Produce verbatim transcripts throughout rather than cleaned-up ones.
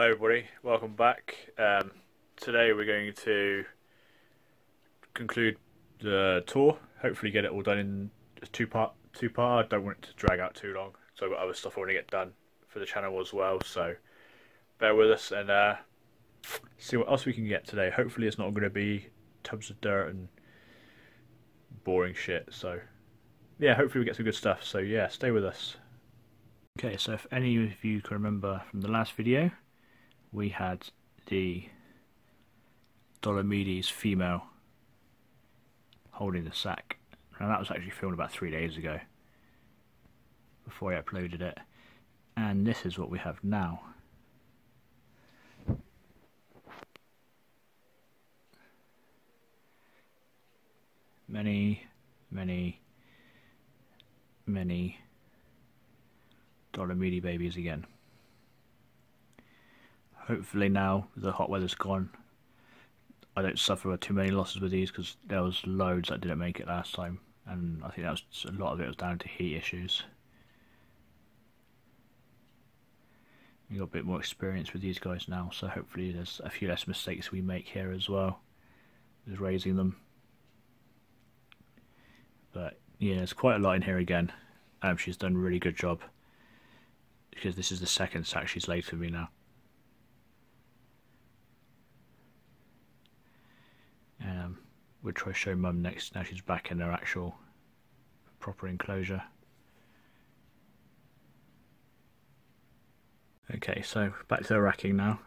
Hi everybody, welcome back. Um, today we're going to conclude the tour, hopefully get it all done in two part. Two part. I don't want it to drag out too long, so I've got other stuff I want to get done for the channel as well, so bear with us and uh, see what else we can get today. Hopefully it's not going to be tubs of dirt and boring shit, so yeah, hopefully we get some good stuff, so yeah, stay with us. Okay, so if any of you can remember from the last video, we had the Dolomedes female holding the sack. Now that was actually filmed about three days ago before I uploaded it. And this is what we have now. Many, many, many Dolomede babies again. Hopefully now the hot weather's gone, I don't suffer too many losses with these, because there was loads that didn't make it last time, and I think that was a lot of it was down to heat issues. We got a bit more experience with these guys now, so hopefully there's a few less mistakes we make here as well, with raising them. But yeah, there's quite a lot in here again. Um, she's done a really good job, because this is the second sack she's laid for me now. Um, we'll try to show mum next, now she's back in her actual proper enclosure. Okay, so back to the racking now.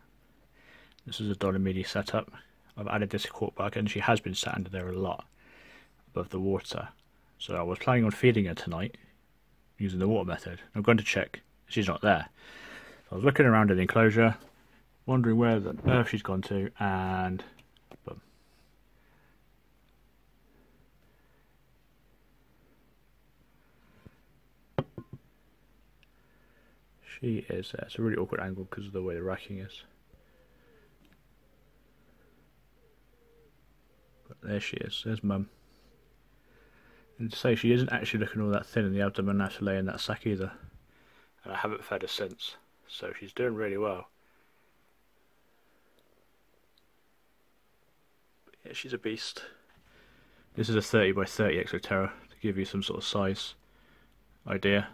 This is a Dolomedes setup. I've added this quart bug, and she has been sat under there a lot above the water. So I was planning on feeding her tonight using the water method. I'm going to check, she's not there. So I was looking around in the enclosure, wondering where on earth she's gone to, and boom. She is there. It's a really awkward angle because of the way the racking is. But there she is, there's mum. And to say, she isn't actually looking all that thin in the abdomen after laying that sack either. And I haven't fed her since, so she's doing really well. But yeah, she's a beast. This is a thirty by thirty Exoterra to give you some sort of size idea.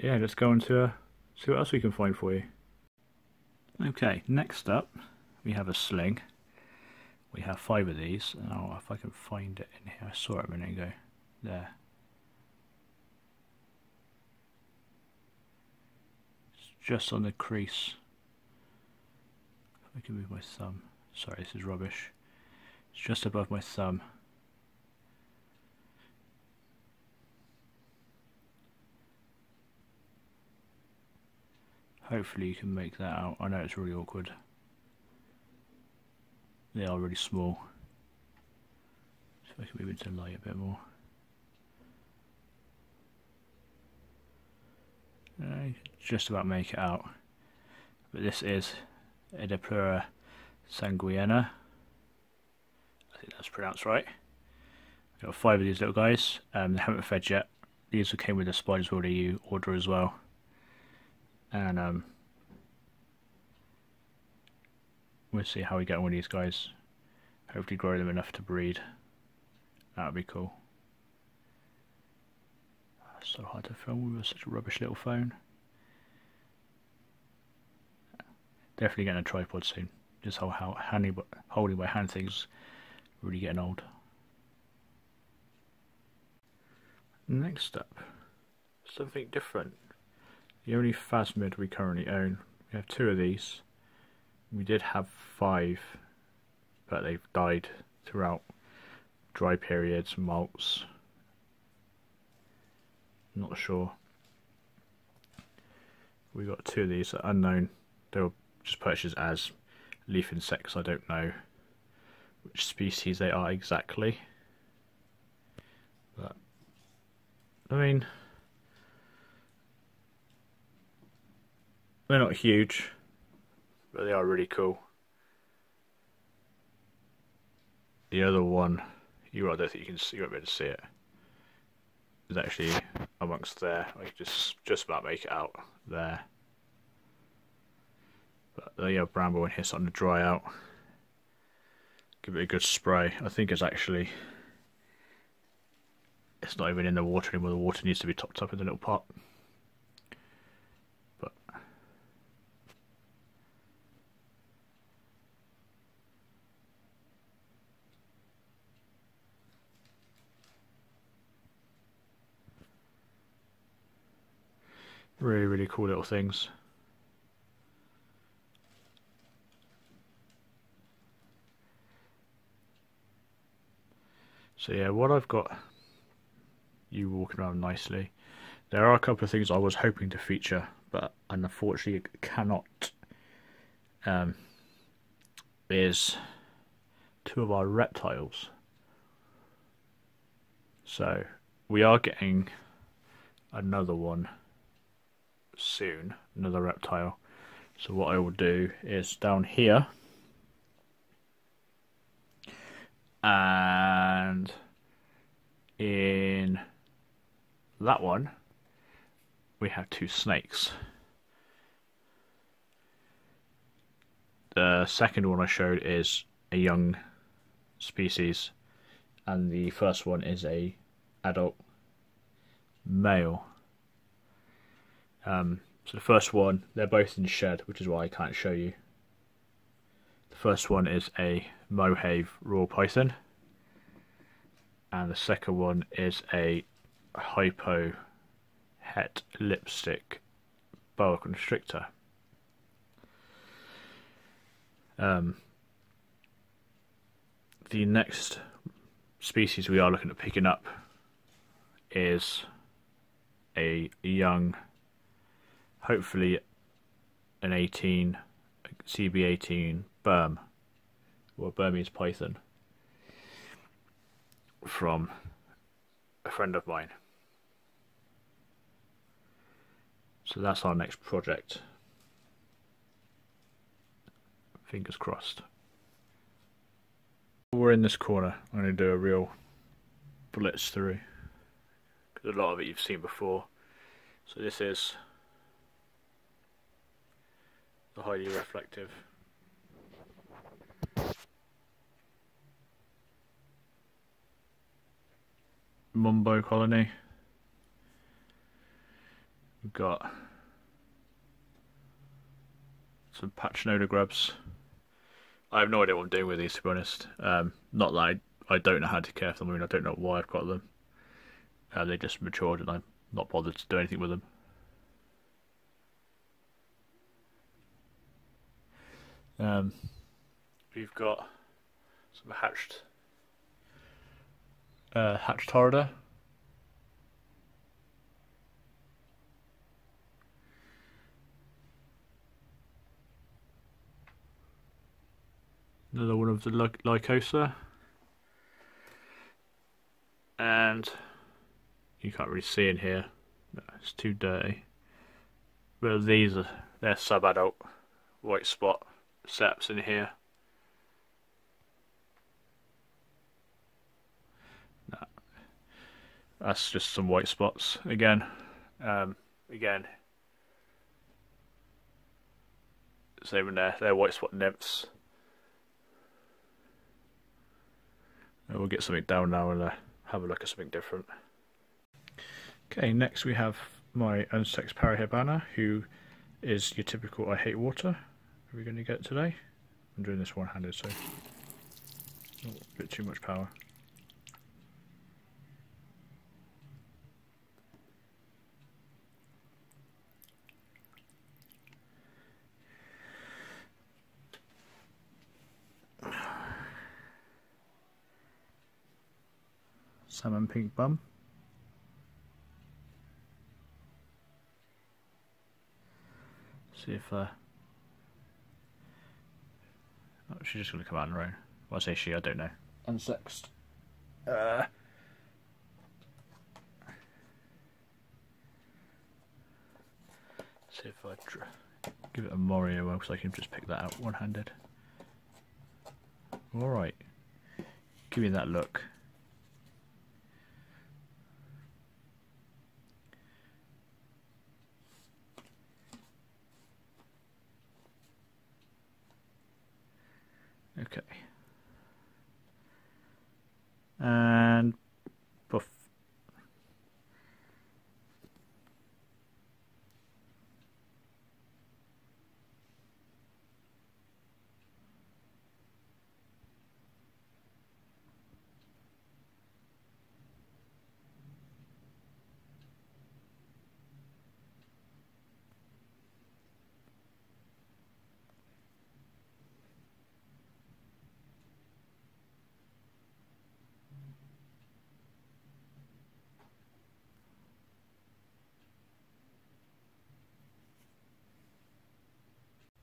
Yeah, let's go on to uh, see what else we can find for you. Okay, next up we have a sling. We have five of these. Oh, if I can find it in here, I saw it a minute ago. There. It's just on the crease. If I can move my thumb. Sorry, this is rubbish. It's just above my thumb. Hopefully you can make that out. I know it's really awkward. They are really small. So I can move into light a bit more. I just about make it out. But this is Edaphlura sanguinea. I think that's pronounced right. I've got five of these little guys. Um, they haven't fed yet. These came with the Spider's World E U order as well. And um, we'll see how we get on with these guys. Hopefully grow them enough to breed. That would be cool. It's so hard to film with such a rubbish little phone. Definitely getting a tripod soon. This whole holding by hand thing's really getting old. Next up, something different. The only phasmid we currently own. We have two of these. We did have five, but they've died throughout dry periods, molts. Not sure. We got two of these that are unknown. They were just purchased as leaf insects. I don't know which species they are exactly. But I mean, they're not huge, but they are really cool. The other one, you I don't think you can see, you won't be able to see it, is actually a amongst there. I can just just about make it out there. But there you have Bramble in here starting to dry out. Give it a good spray. I think it's actually it's not even in the water anymore. The water needs to be topped up in the little pot. But really, really cool little things. So yeah, what I've got you walking around nicely. There are a couple of things I was hoping to feature, but unfortunately cannot. Um, is two of our reptiles. So we are getting another one soon, another reptile. So what I will do is down here. And in that one, we have two snakes. The second one I showed is a young species, and the first one is a adult male. Um, so the first one, they're both in shed, which is why I can't show you. The first one is a Mohave Royal Python, and the second one is a Hypo-Het Lipstick Boa Constrictor. Um, the next species we are looking at picking up is a young, hopefully an eighteen, C B eighteen Burm, or Burmese python, from a friend of mine. So that's our next project. Fingers crossed. We're in this corner. I'm going to do a real blitz through, because a lot of it you've seen before. So this is the highly reflective mumbo colony. We've got some patch noda grubs. I have no idea what I'm doing with these, to be honest. Um, not that I, I don't know how to care for them. I mean, I don't know why I've got them. Uh, they just matured and I'm not bothered to do anything with them. Um, we've got some hatched uh, hatched horrida. Another one of the ly lycosa, and you can't really see in here. No, it's too dirty. Well, these are they're sub-adult white spot Seps in here. Nah. That's just some white spots again. Um, again, same in there. They're white spot nymphs. And we'll get something down now and uh, have a look at something different. Okay, next we have my unsexed Parahybana, who is your typical I hate water. Are we going to get today? I'm doing this one-handed, so oh, a bit too much power. Salmon pink bum. See if uh. Oh, she's just going to come out on her own. Well, I say she, I don't know. Unsexed. Uh. See if I give it a Morio well, because I can just pick that out one-handed. Alright. Give me that look. Okay. And poof.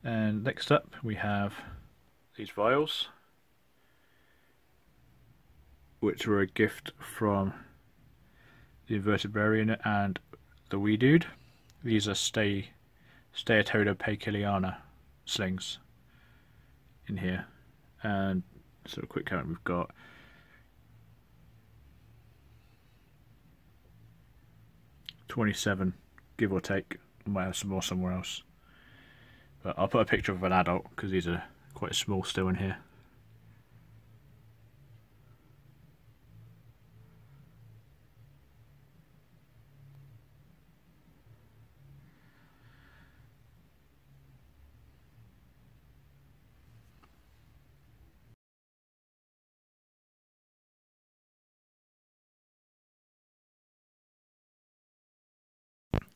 And next up we have these vials, which were a gift from the Invertebrarian and the Wee Dude. These are Ste Steatoda Pekiliana slings in here. And so a quick count we've got twenty-seven, give or take. I might have some more somewhere else. But I'll put a picture of an adult because these are quite small still in here.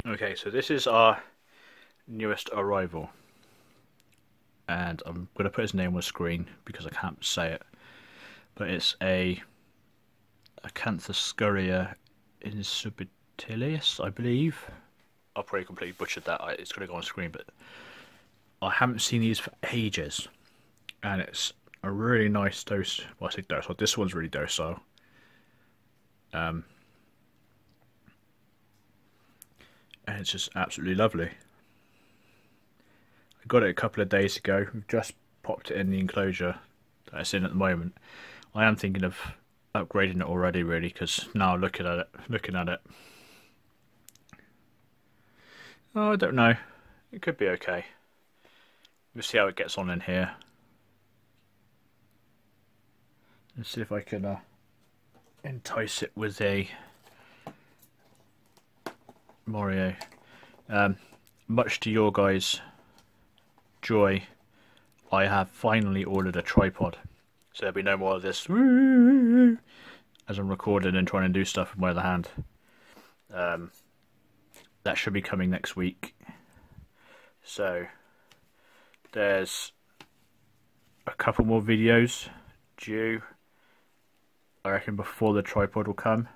Okay, so this is our newest arrival. And I'm going to put his name on the screen because I can't say it. But it's a Acanthus scuria insubtilius, I believe. I probably completely butchered that. It's going to go on screen, but I haven't seen these for ages. And it's a really nice dose. Well, I say docile. This one's really docile. Um, and it's just absolutely lovely. I got it a couple of days ago. We've just popped it in the enclosure that it's in at the moment. I am thinking of upgrading it already, really, because now looking at it, looking at it, oh, I don't know. It could be okay. We'll see how it gets on in here. Let's see if I can uh, entice it with a Morio. Um, much to your guys' joy, I have finally ordered a tripod, so there'll be no more of this as I'm recording and trying to do stuff with my other hand. Um, that should be coming next week. So there's a couple more videos due, I reckon, before the tripod will come.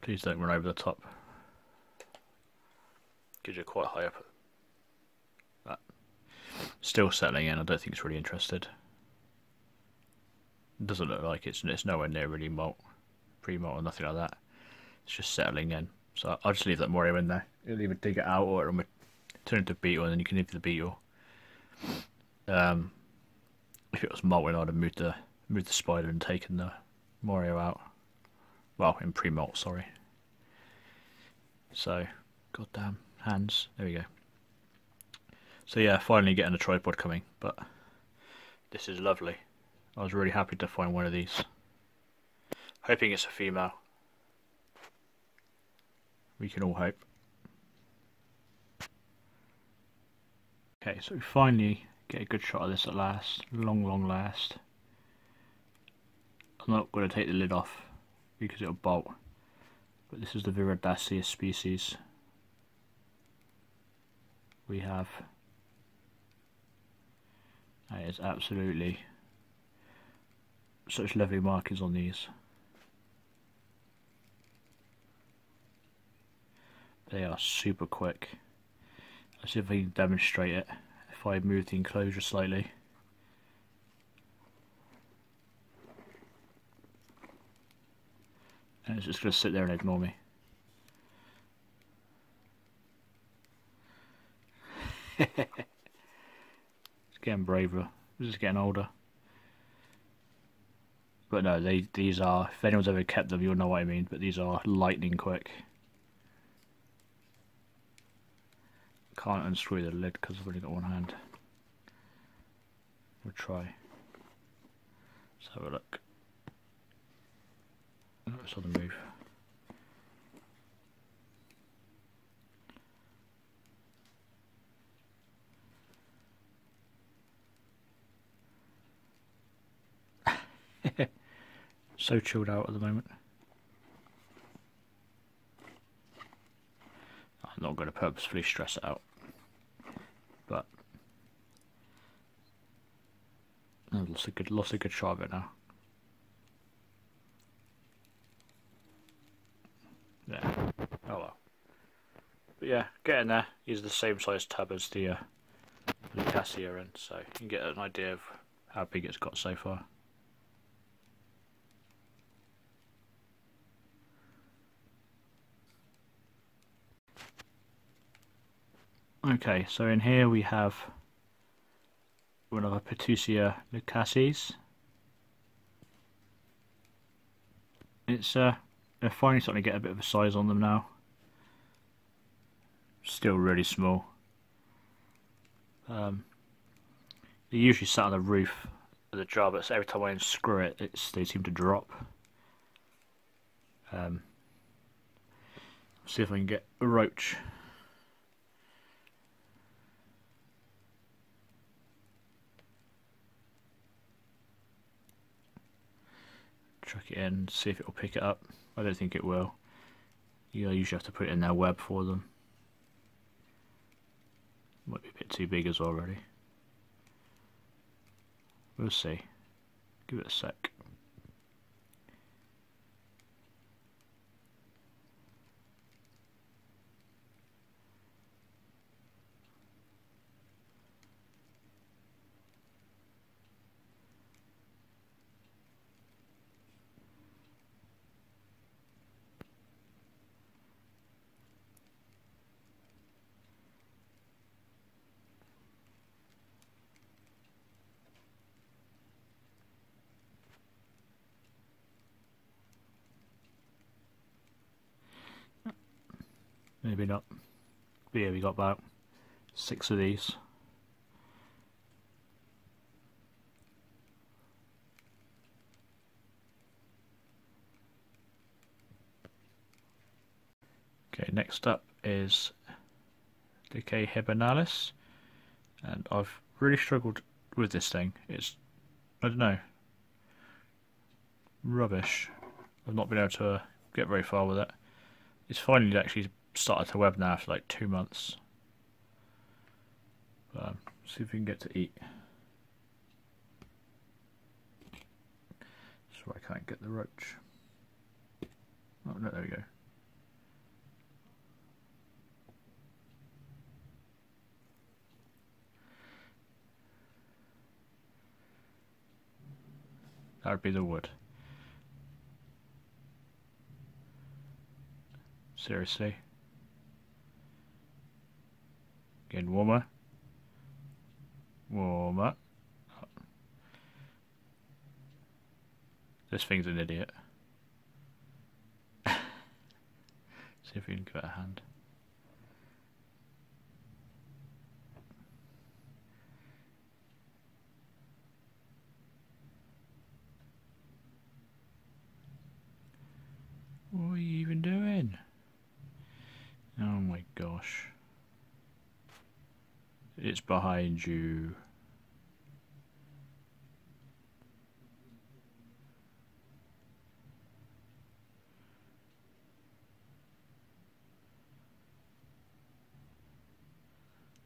Please don't run over the top. You're quite high up. But still settling in. I don't think it's really interested. It doesn't look like it's it's nowhere near really molt, pre-molt or nothing like that. It's just settling in. So I'll just leave that Morio in there. It'll either dig it out or it'll turn into beetle, and then you can leave the beetle. Um, if it was molting, I'd have moved the moved the spider and taken the Morio out. Well, in pre-molt, sorry. So, goddamn. Hands. There we go. So yeah, finally getting a tripod coming, but this is lovely. I was really happy to find one of these. Hoping it's a female. We can all hope. Okay, so we finally get a good shot of this at last. Long, long last. I'm not going to take the lid off because it'll bolt. But this is the viridaceous species. We have, that is absolutely such lovely markings on these. They are super quick. Let's see if I can demonstrate it if I move the enclosure slightly. And it's just going to sit there and ignore me. It's getting braver. This is getting older. But no, they these are, if anyone's ever kept them, you'll know what I mean, but these are lightning quick. Can't unscrew the lid because I've only got one hand. We'll try. Let's have a look. Oh, it's on the move. So chilled out at the moment. I'm not going to purposefully stress it out, but I've lost a good, lost a good try of it now. Yeah. Oh well. But yeah, get in there. Use the same size tab as the, uh, the Cassia end, so you can get an idea of how big it's got so far. Okay, so in here we have one of our Petusia leucases. It's uh, they're finally starting to get a bit of a size on them now. Still really small. Um, they usually sat on the roof of the jar, but every time I unscrew it, it's, they seem to drop. Um, see if I can get a roach. Chuck it in, see if it will pick it up. I don't think it will. You usually have to put it in their web for them. Might be a bit too big as well, really. We'll see. Give it a sec. Maybe not. But yeah, we got about six of these. Okay, next up is Decay Hebanalis, and I've really struggled with this thing. It's, I don't know, rubbish. I've not been able to uh, get very far with it. It's finally actually started to web now for like two months. Um, see if we can get to eat. That's why I can't get the roach. Oh no, there we go. That would be the wood. Seriously. Again, warmer, warmer. Oh. This thing's an idiot. See if we can give it a hand. What are you even doing? Oh my gosh. It's behind you.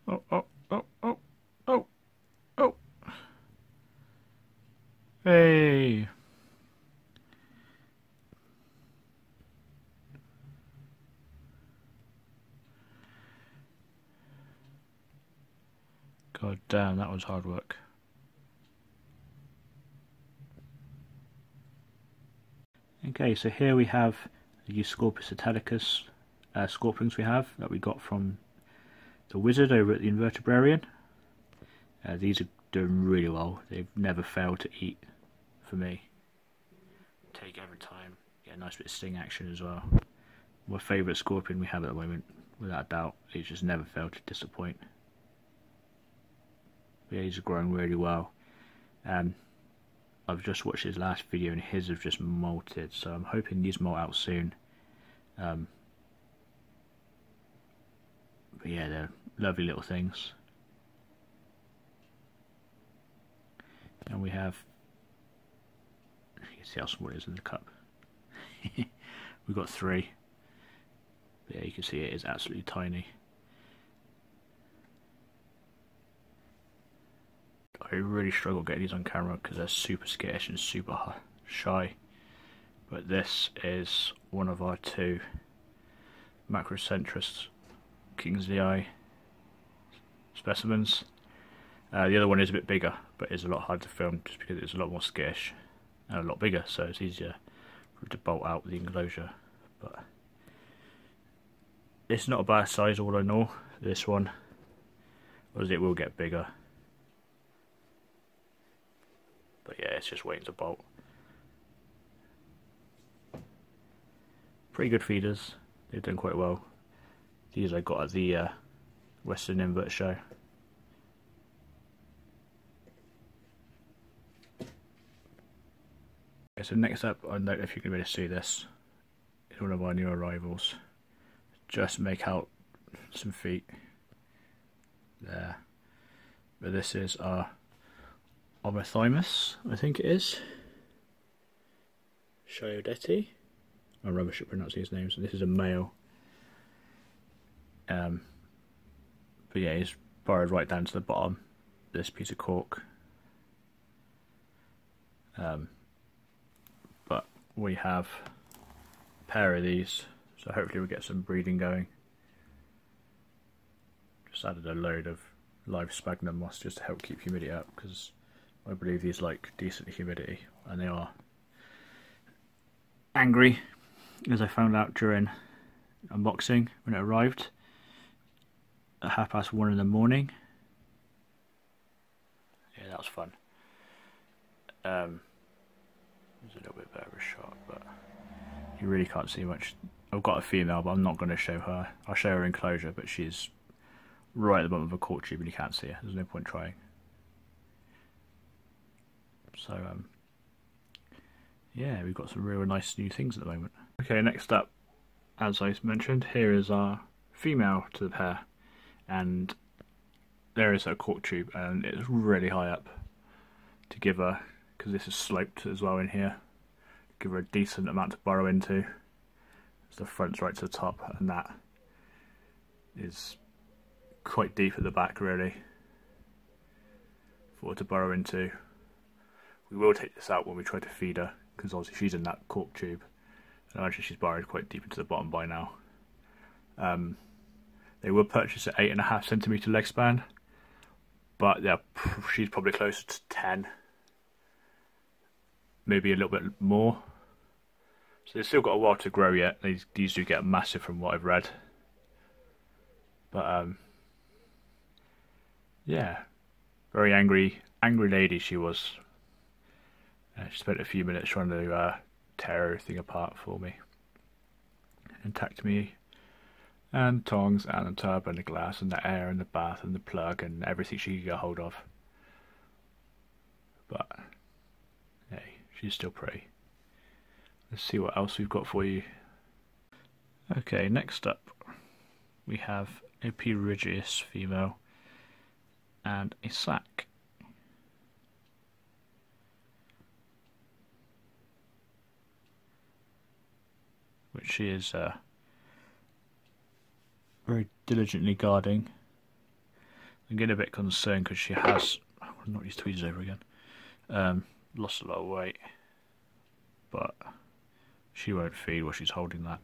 Oh, oh, oh, oh, oh, oh. Hey. God damn, that was hard work. Okay, so here we have the Euscorpius italicus uh, scorpions we have that we got from the wizard over at the Invertebrarian. Uh, these are doing really well. They've never failed to eat for me. Take every time, get a nice bit of sting action as well. My favourite scorpion we have at the moment, without a doubt. It's just never failed to disappoint. But yeah, he's grown really well. Um, I've just watched his last video and his have just molted, so I'm hoping these molt out soon. Um, but yeah, they're lovely little things. And we have, you can see how small it is in the cup. We've got three. But yeah, you can see it is absolutely tiny. I really struggle getting these on camera because they're super skittish and super shy. But this is one of our two macrocentrist Kingsley Eye specimens. Uh, the other one is a bit bigger, but it's a lot harder to film just because it's a lot more skittish and a lot bigger, so it's easier to bolt out the enclosure. But it's not a bad size, all in all, this one, because it will get bigger. But yeah, it's just waiting to bolt. Pretty good feeders, they've done quite well. These I got at the uh, Western Invert show. Okay, so next up, I don't know if you're going to be able to see this, it's one of our new arrivals. Just make out some feet there. But this is our Omothymus, I think it is, Shoyodetti. I'm rubbish at pronouncing his names. This is a male. Um, but yeah, he's burrowed right down to the bottom. This piece of cork. Um, but we have a pair of these, so hopefully we'll get some breeding going. Just added a load of live sphagnum moss just to help keep humidity up, because I believe these like decent humidity, and they are angry, as I found out during unboxing when it arrived at half past one in the morning. Yeah, that was fun. Um, it's a little bit better of a shot, but you really can't see much. I've got a female, but I'm not going to show her. I'll show her enclosure, but she's right at the bottom of a cork tube and you can't see her. There's no point trying. So, um, yeah, we've got some real nice new things at the moment. Okay, next up, as I mentioned, here is our female to the pair, and there is her cork tube, and it's really high up to give her, because this is sloped as well in here, give her a decent amount to burrow into. So the front's right to the top, and that is quite deep at the back, really, for her to burrow into. We will take this out when we try to feed her, because obviously she's in that cork tube, and actually she's burrowed quite deep into the bottom by now. Um, they will purchase an eight and a half centimetre leg span, but they're pr she's probably closer to ten, maybe a little bit more. So they've still got a while to grow yet. These, these do get massive from what I've read, but um, yeah, very angry, angry lady she was. Uh, she spent a few minutes trying to uh, tear everything apart for me, and attacked me, and tongs, and the tub, and the glass, and the air, and the bath, and the plug, and everything she could get hold of. But hey, she's still pretty. Let's see what else we've got for you. Okay, next up, we have a P. Rigidius female, and a sac. Which she is uh, very diligently guarding. I'm getting a bit concerned because she has, I want to knock these tweezers over again, um, lost a lot of weight, but she won't feed while she's holding that.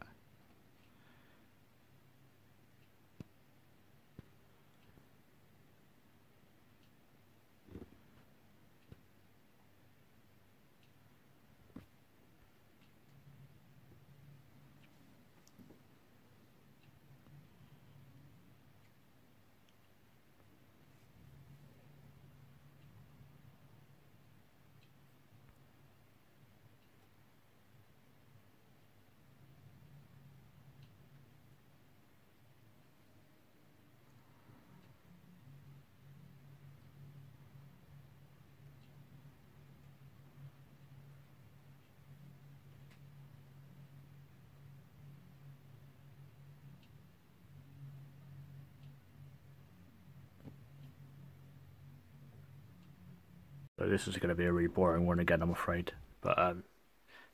this is going to be a really boring one again, I'm afraid. But um,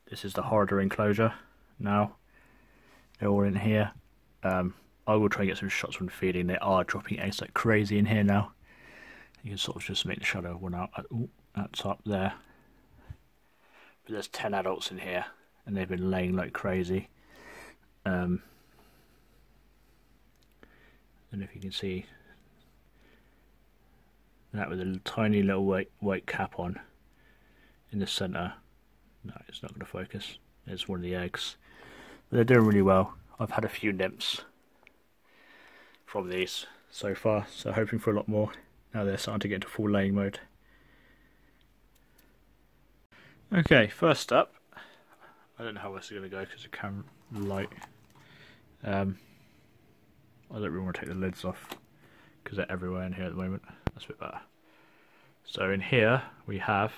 this is the horridor enclosure now. They're all in here. Um, I will try and get some shots when feeding. They are dropping eggs like crazy in here now. You can sort of just make the shadow one out at, ooh, at top there. But there's ten adults in here, and they've been laying like crazy. Um, and if you can see that with a tiny little white, white cap on in the centre. No, it's not going to focus. It's one of the eggs. But they're doing really well. I've had a few nymphs from these so far, so hoping for a lot more. Now they're starting to get into full laying mode. Okay, first up, I don't know how else it's going to go because the camera light. Um, I don't really want to take the lids off because they're everywhere in here at the moment. That's a bit better. So in here we have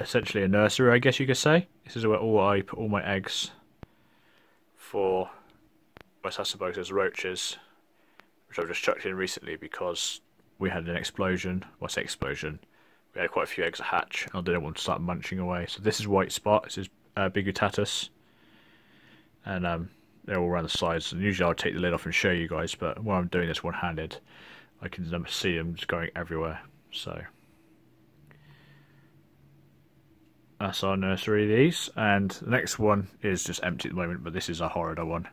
essentially a nursery, I guess you could say. This is where all I put all my eggs for my Sassabos roaches, which I've just chucked in recently because we had an explosion. What's well, an explosion? We had quite a few eggs to hatch, and I didn't want to start munching away. So this is white spot. This is uh, bigutatus, and um, they're all around the sides. And usually I'll take the lid off and show you guys, but when I'm doing this one-handed, I can see them just going everywhere. So that's our nursery, these. And the next one is just empty at the moment, but this is our horridor one.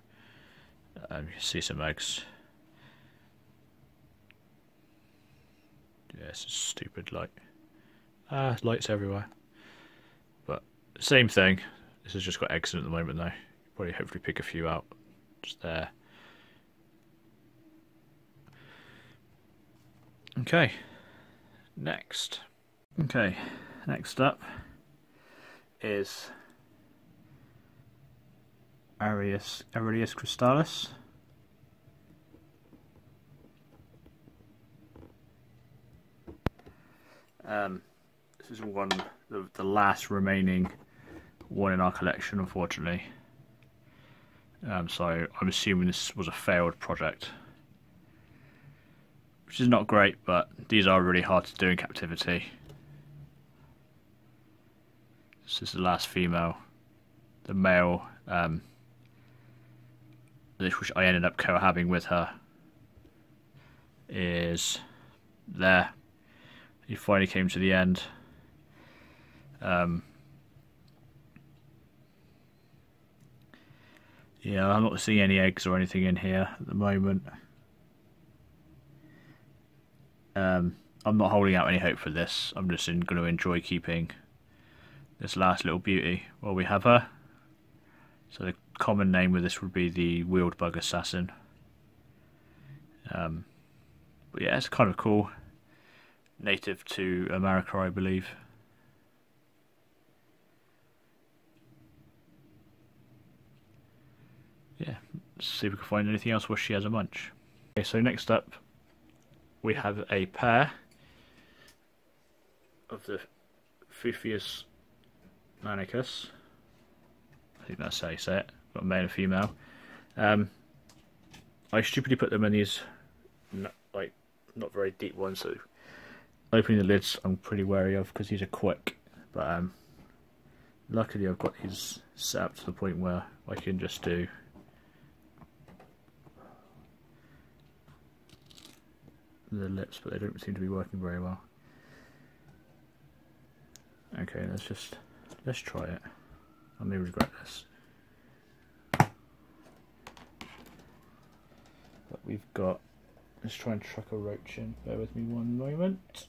Um, you can see some eggs. Yeah, it's a stupid light. Ah, uh, lights everywhere. But same thing. This has just got eggs in at the moment, though. Probably hopefully pick a few out just there. Okay, next. Okay, next up is Arius aurelius Crystallis. Um, this is one the, the last remaining one in our collection, unfortunately. Um, so I'm assuming this was a failed project, which is not great, but these are really hard to do in captivity. This is the last female. The male, um, which I ended up cohabiting with her, is there. He finally came to the end. Um, Yeah, I'm not seeing any eggs or anything in here at the moment. Um, I'm not holding out any hope for this. I'm just in, going to enjoy keeping this last little beauty while we have her. So the common name with this would be the wheel bug Assassin. Um, but yeah, it's kind of cool. Native to America, I believe. Yeah, let's see if we can find anything else where she has a munch. Okay, so next up we have a pair of the Fufius manicus. I think that's how you say it, got male and female. Um, I stupidly put them in these not, like not very deep ones, so opening the lids I'm pretty wary of because these are quick, but um, luckily I've got these set up to the point where I can just do the lips, but they don't seem to be working very well. Okay, let's just let's try it. I may regret this. But we've got let's try and chuck a roach in. Bear with me one moment.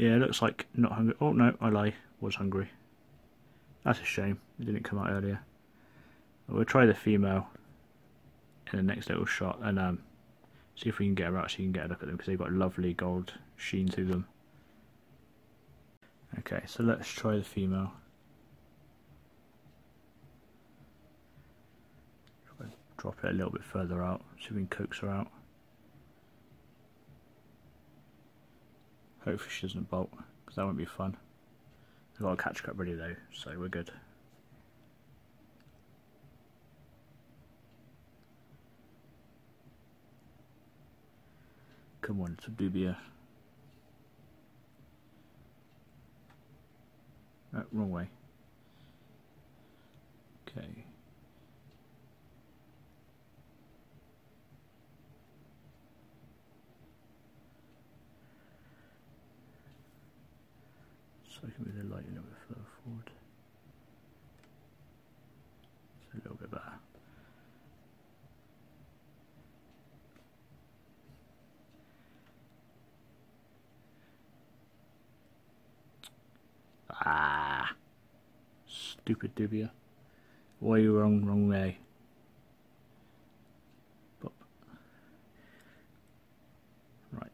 Yeah, it looks like not hungry. Oh no, I lie. Was hungry. That's a shame. It didn't come out earlier. We'll try the female in the next little shot, and um, See if we can get them out so you can get a look at them, because they've got a lovely gold sheen to them. Okay, so let's try the female. Drop it a little bit further out, see if we can coax her out. Hopefully she doesn't bolt, because that won't be fun. I've got a catch trap ready though, so we're good. Come on, it's a dubia. Oh, wrong way. Okay. So I can move the light a little bit further forward. It's a little bit better. Ah, stupid dubia. Why are you wrong, wrong way? Pop. Right.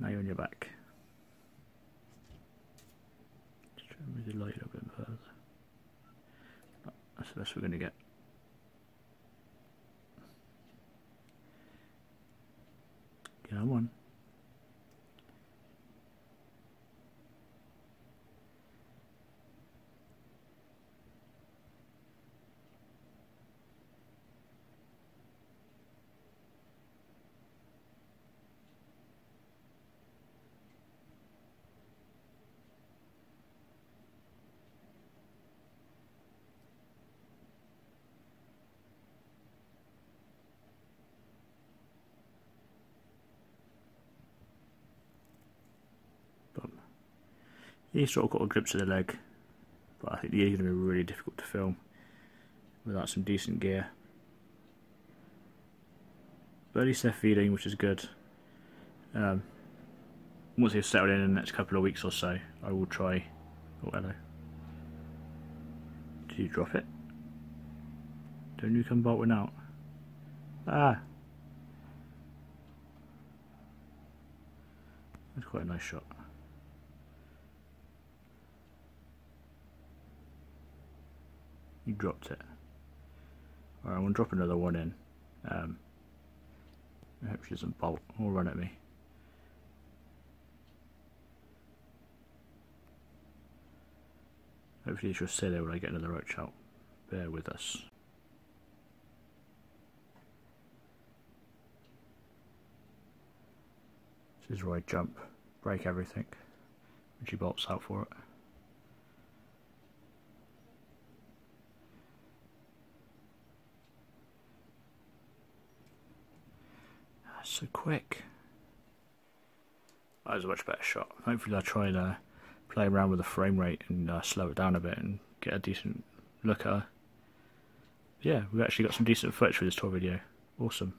Now you're on your back. Move the light a little bit further. Oh, that's the best we're going to get. Come on. He's sort of got a glimpse of the leg, but I think the ear is going to be really difficult to film without some decent gear. But at least they're feeding, which is good. Um, once they've settled in, in the next couple of weeks or so, I will try... Oh, hello. Did you drop it? Don't you come bolting out? Ah! That's quite a nice shot. You dropped it. Alright, I'm going to drop another one in. Um, I hope she doesn't bolt or run at me. Hopefully she'll stay there when I get another roach out. Bear with us. This is where I jump, break everything, and she bolts out for it. So quick. That was a much better shot. Hopefully I'll try and uh, play around with the frame rate and uh, slow it down a bit and get a decent look at her. Yeah, we've actually got some decent footage for this tour video. Awesome.